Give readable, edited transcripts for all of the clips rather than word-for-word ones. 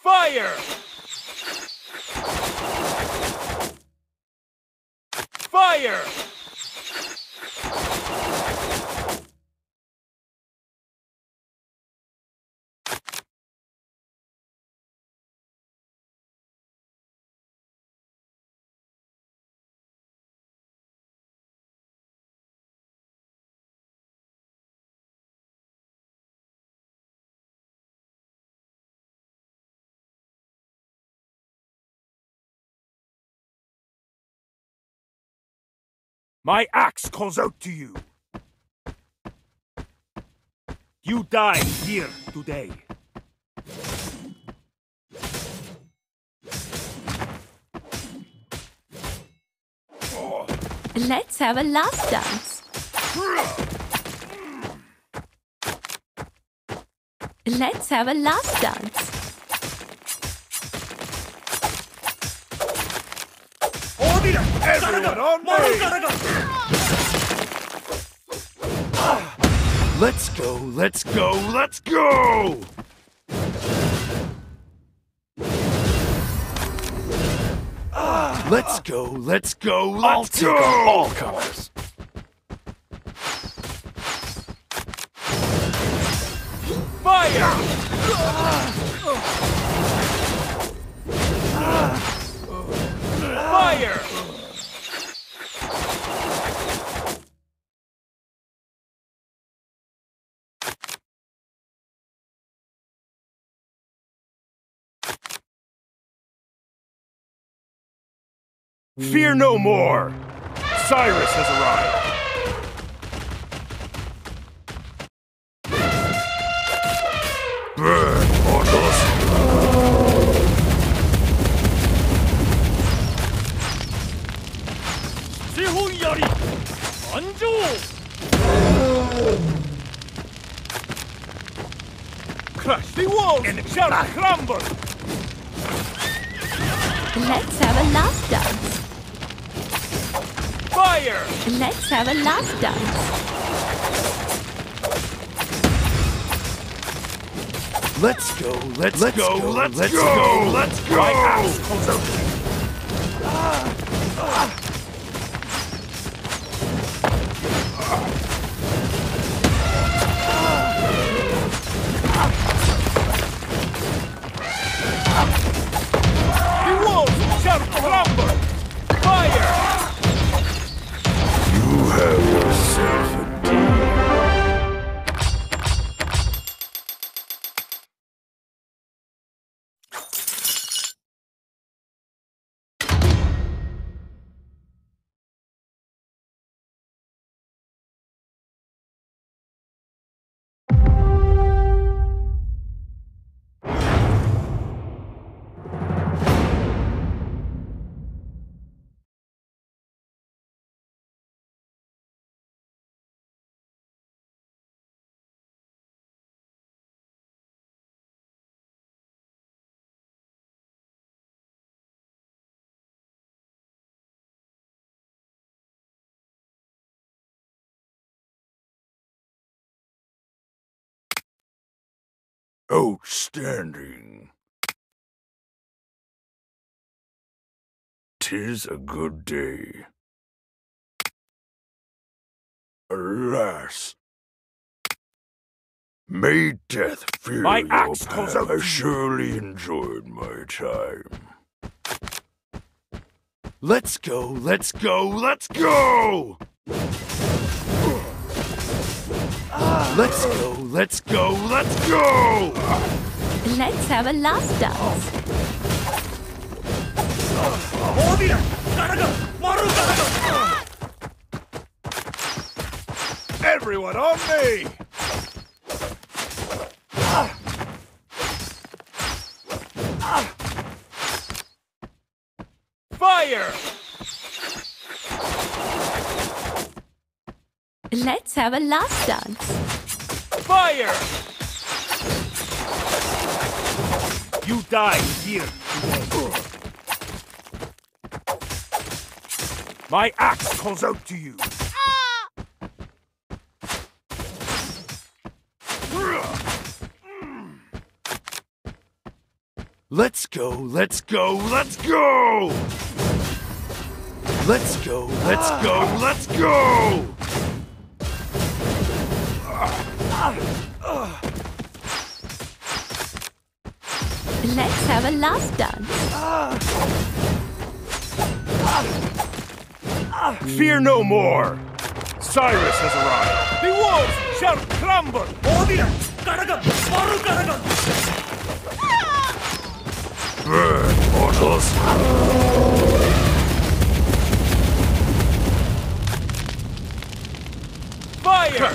Fire! Fire! My axe calls out to you. You die here today. Let's have a last dance. Let's have a last dance. Everyone on me! Let's go, let's go, let's go! Let's go, let's go, let's go! All comers. Fire! Fire! Fear no more! Cyrus has arrived! Burn, Ordos! Sihon Yari! Anjo! Crush the walls! And it shall crumble! Let's have a last dance! Fire! Let's have a last dance. Let's go, let's go, let's go, let's go, let's go! My axe comes out. The walls shall crumble! Fire! Outstanding. 'Tis a good day. Alas, may death fear your path. I surely enjoyed my time. Let's go, let's go, let's go! Let's go, let's go, let's go! Let's have a last dance. Everyone on me! Fire! Let's have a last dance. Fire! You die here. My axe calls out to you. Let's go, let's go, let's go! Let's go, let's go, let's go! Let's have a last dance. Fear no more! Cyrus has arrived! The walls shall crumble! Audience! Karagan! Maru Karagan! Burn, mortals! Fire!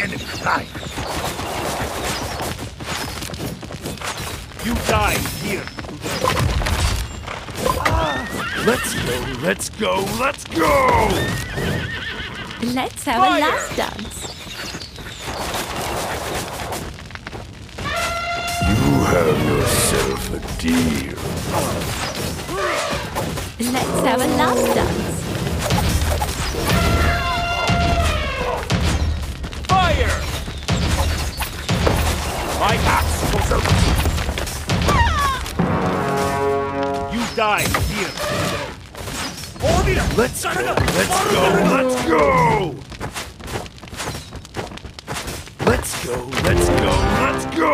And die! You die here! Let's go, let's go, let's go! Let's have a last dance! You have yourself a deal! Let's have a last dance! My axe goes out. You die here. Let's go, let's go, let's go! Let's go, let's go, let's go!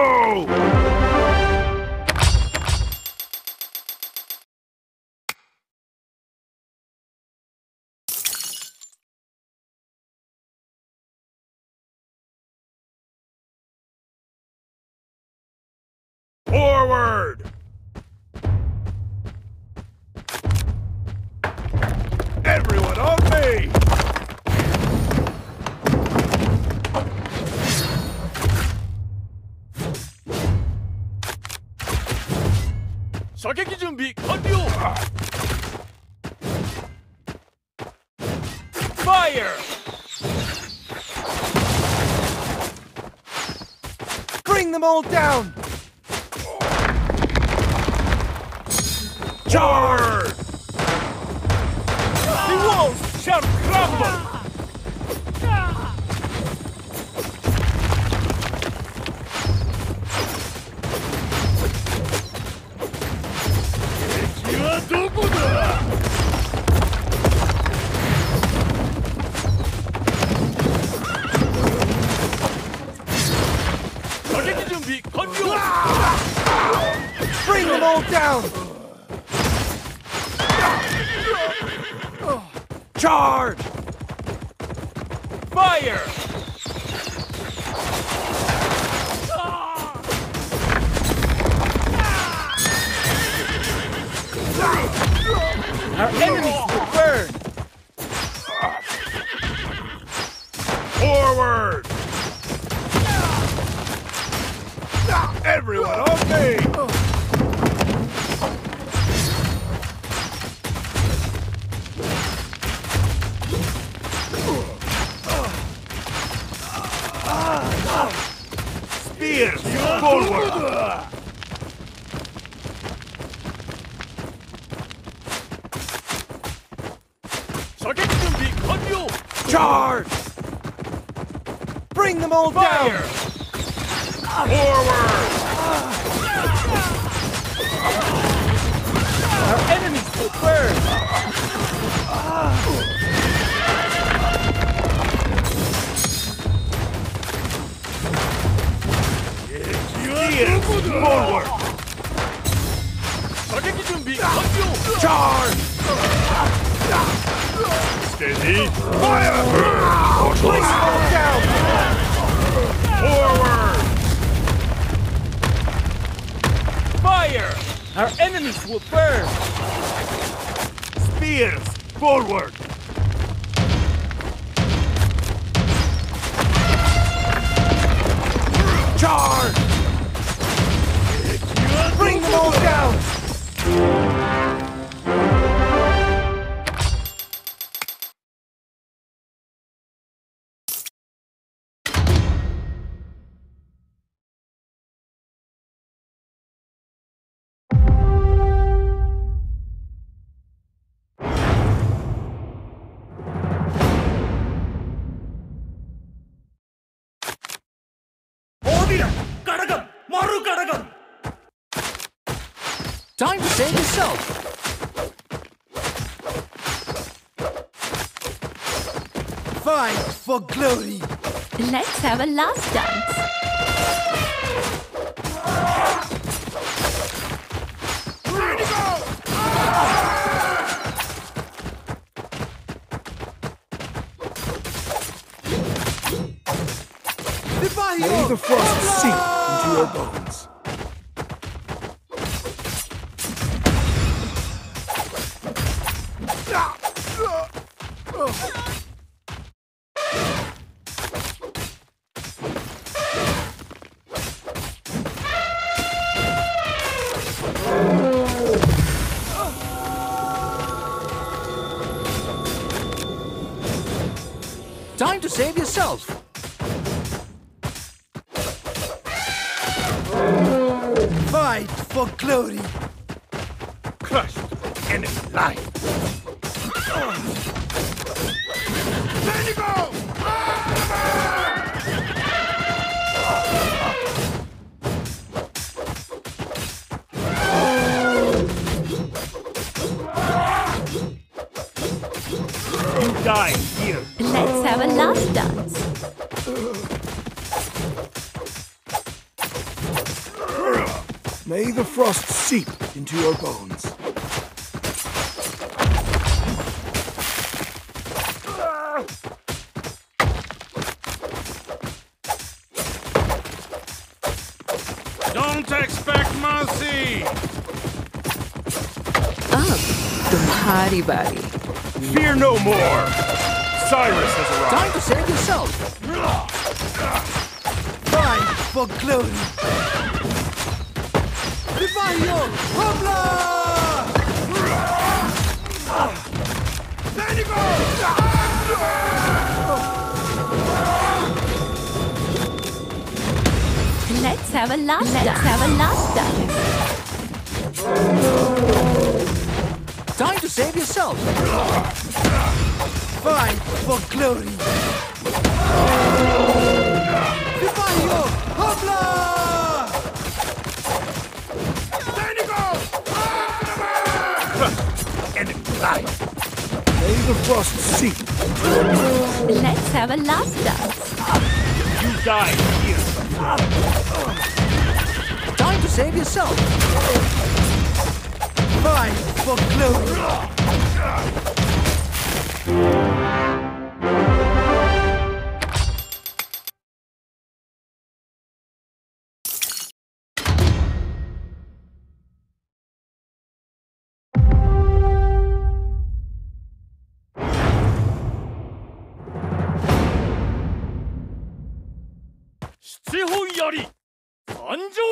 Forward! Everyone on me! 사격기 준비 완료! Fire! Bring them all down! Charge! The walls shall crumble! Bring them all down! Charge! Fire! Our enemies will burn! Forward! Everyone on me! Spears forward! Charge! Bring them all down! Forward! Our enemies will burn! Forward! Charge! Steady! Fire! Place them all down! Forward! Fire! Our enemies will burn! Spears! Forward! Charge! Bring them all down! Odira! Karagan! Maru Karagan! Time to save yourself! Fight for glory! Let's have a last dance! May the frost sink into your bones. Time to save yourself. Fight for glory! Crush the enemy life! There you go! You die here! Let's have a last dance! May the frost seep into your bones. Don't expect mercy! Up the party body. Fear no more! Cyrus has arrived! Time to save yourself! Time for glory! Revival! Hopla! There you go! Let's have a last dance. Time to save yourself! Fight for glory! Revival! Hopla! May the frost seep. Let's have a last dance. You die here. Time to save yourself. Fight for glory.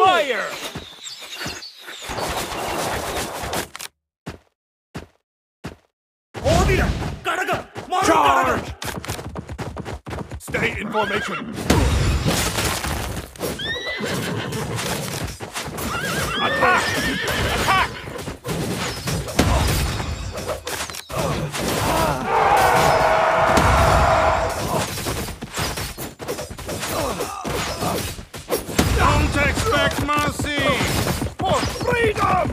Fire! Order! Charge! Stay in formation. Attack! Attack! Mercy! For freedom!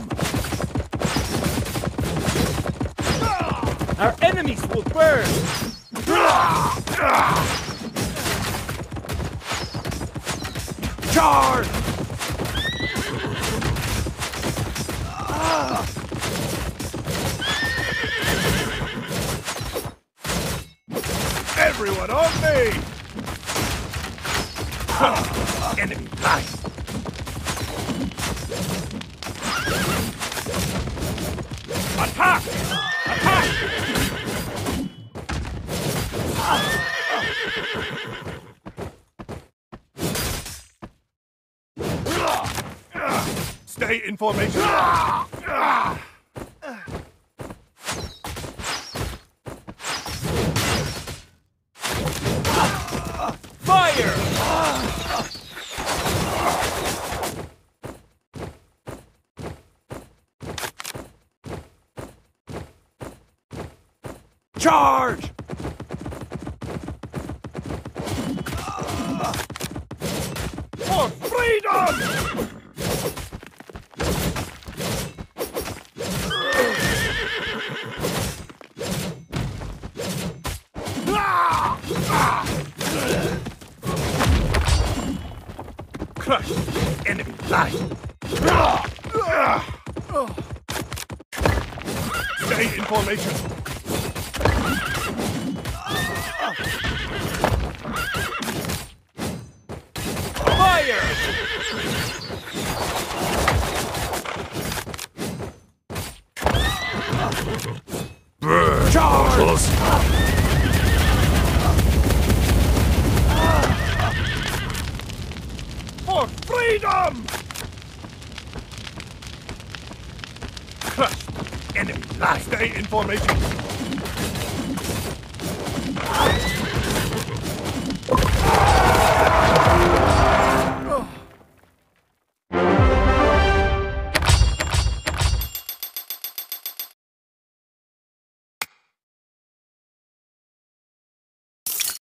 Our enemies will burn! Charge! Everyone on me! Enemy life! Attack! Attack! Stay in formation. Charge! For freedom! Crush enemy life. Stay in formation. Fire. Burn. Charge. Freedom! Crushed enemy life. Stay in formation.